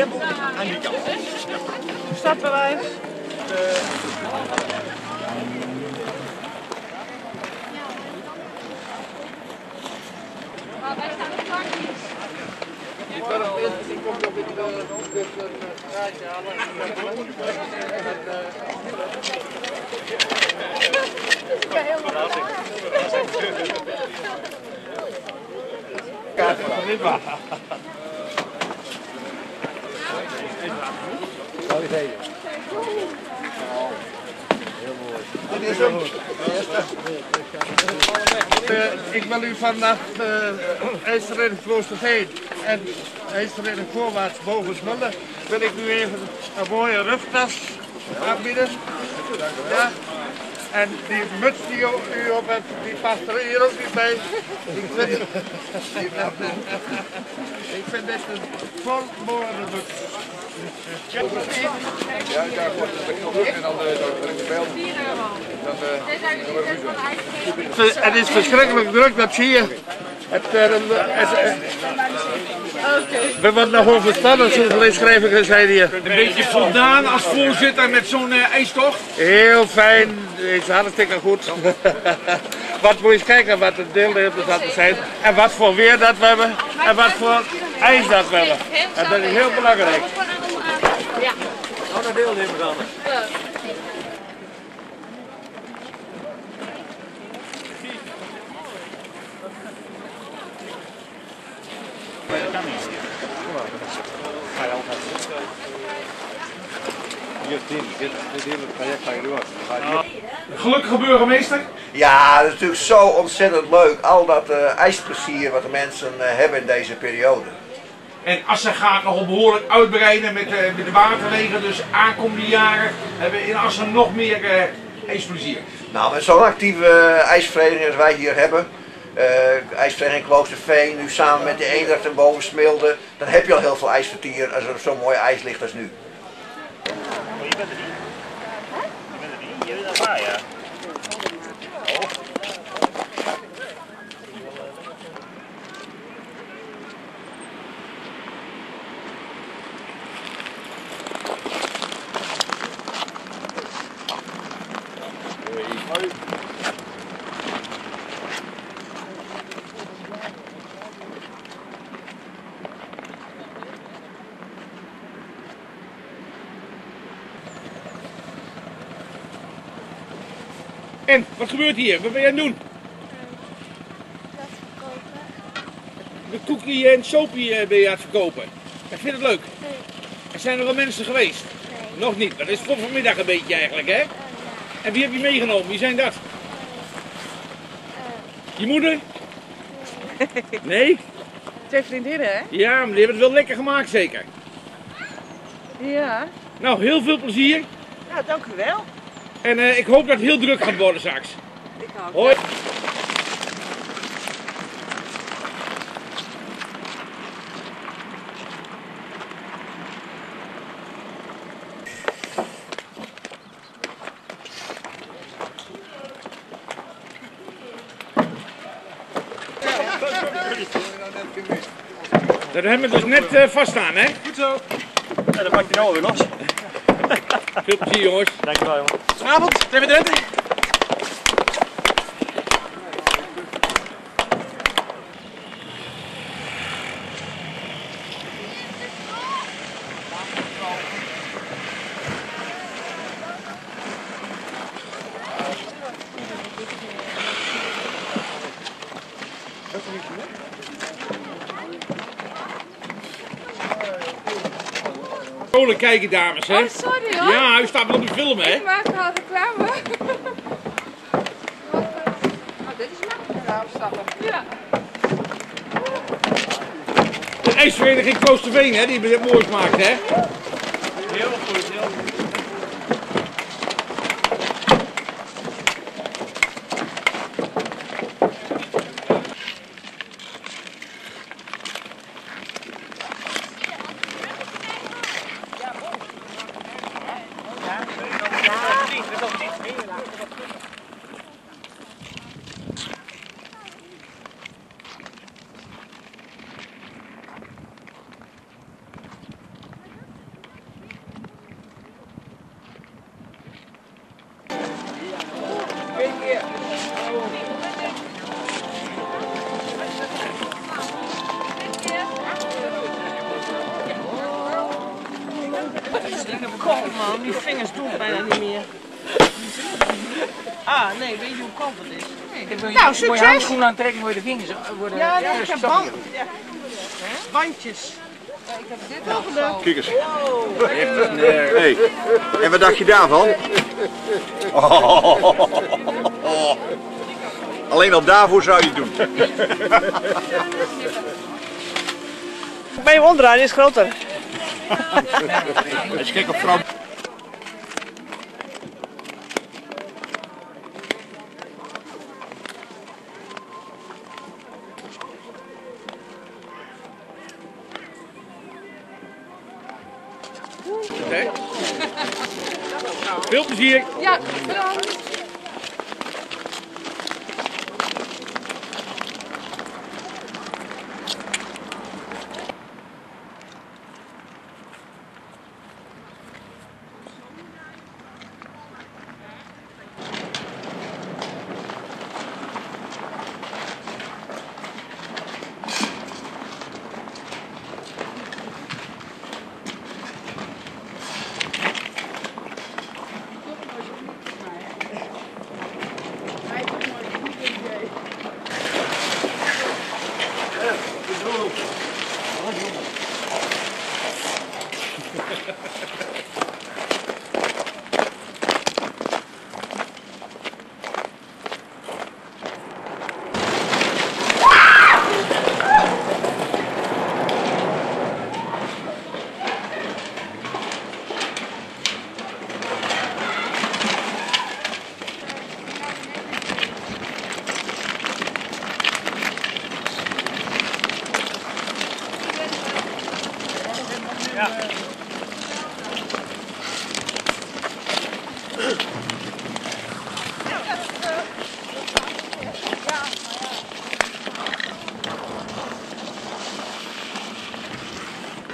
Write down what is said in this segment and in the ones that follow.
Tempo aan die kant. Startbewijs. Maar wij staan praktisch. Die burgemeester die komt op dit straatje aan. Kaart van Riva. Mooi idee. Heel mooi. Dit is hem. Ik wil u vanaf IJsvereniging Kloosterveen en IJsvereniging voorwaarts boven Smullen wil ik u even een mooie ruftas aanbieden. Ja. En die muts die u op hebt, die past er hier ook niet bij. Ik vind dit een vol mooie muts. Ja, daar wordt het nog in de bel. Het is verschrikkelijk druk, dat zie je. We worden nog overspannen, zoals de inschrijvingen zeiden hier. Een beetje voldaan als voorzitter met zo'n ijstocht? Heel fijn, is hartstikke goed. Wat moet je eens kijken wat de deelnemers zijn en wat voor weer dat we hebben en wat voor ijs dat we hebben. En dat is heel belangrijk. Ja. Nou, dat deelnemers dan. Gelukkige burgemeester? Ja, dat is natuurlijk zo ontzettend leuk. Al dat ijsplezier wat de mensen hebben in deze periode. En Assen gaat nogal behoorlijk uitbreiden met de waterwegen. Dus aankomende jaren hebben we in Assen nog meer ijsplezier. Nou, met zo'n actieve ijsvereniging als wij hier hebben. IJsvereniging Kloosterveen, nu samen met de Eendracht en boven Smilde. Dan heb je al heel veel ijsvertier als er zo'n mooi ijs ligt als nu. Oh, je bent er niet. Je bent er niet. Je bent erbij, ja. Oh. En, wat gebeurt hier? Wat ben je aan het doen? Dat verkopen. De koekie en sopie ben je aan het verkopen. En vind je het leuk? Nee. Er zijn er wel mensen geweest? Nee. Nog niet. Dat is voor vanmiddag een beetje eigenlijk, hè? Ja. En wie heb je meegenomen? Wie zijn dat? Je moeder? Nee? Nee? Twee vriendinnen, hè? Ja, maar die hebben het wel lekker gemaakt, zeker? Ja. Nou, heel veel plezier. Nou, dank u wel. En ik hoop dat het heel druk gaat worden straks. Ik hoop. Hoi. Dat hebben we dus net vaststaan, hè? Goed zo. Ja, dan pak je nou alweer los. Veel plezier, jongens. Dankjewel, jongen. Vanavond, zijn we erin? Scholen kijken, dames, hè? Oh, sorry hoor. Ja, u staat wel op de film, hè? Ik maak wel reclame. Oh, dit is makkelijk. Ja, opstappen. Ja. De IJsvereniging Kloosterveen, hè? Die het moois maakt, hè? Heel goed, heel goed. cold, man. Die vingers doen het bijna niet meer. Ah, nee, weet je hoe koud het is? Nee. Nou, succes! Moet je handschoenen aantrekken voor de vingers worden... Ja, nee, ik heb bandjes. Ja, ik heb dit al gedaan. Kijk eens. Wow. Hey. En wat dacht je daarvan? Oh. Alleen al daarvoor zou je het doen. Bij hem onderaan is groter. Hij is gek op Frans. Okay. Veel plezier! Ja, bedankt!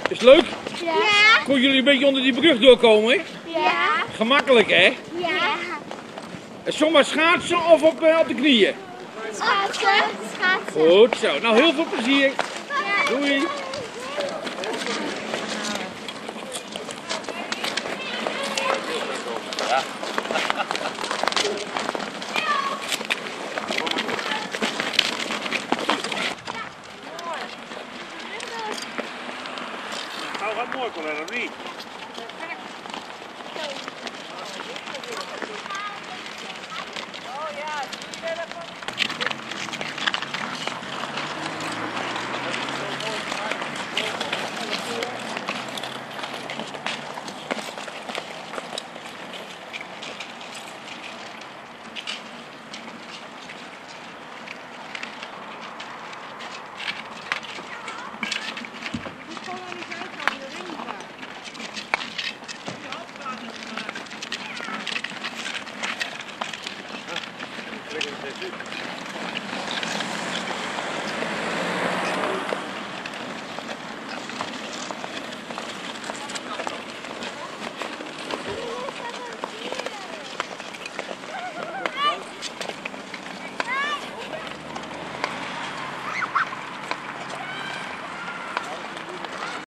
Is het leuk? Ja. Kon jullie een beetje onder die brug doorkomen? Hè? Ja. Gemakkelijk, hè? Ja. En zomaar schaatsen of op de knieën? Schaatsen. Goed zo. Nou, heel veel plezier. Bye. Doei. Oh yeah, you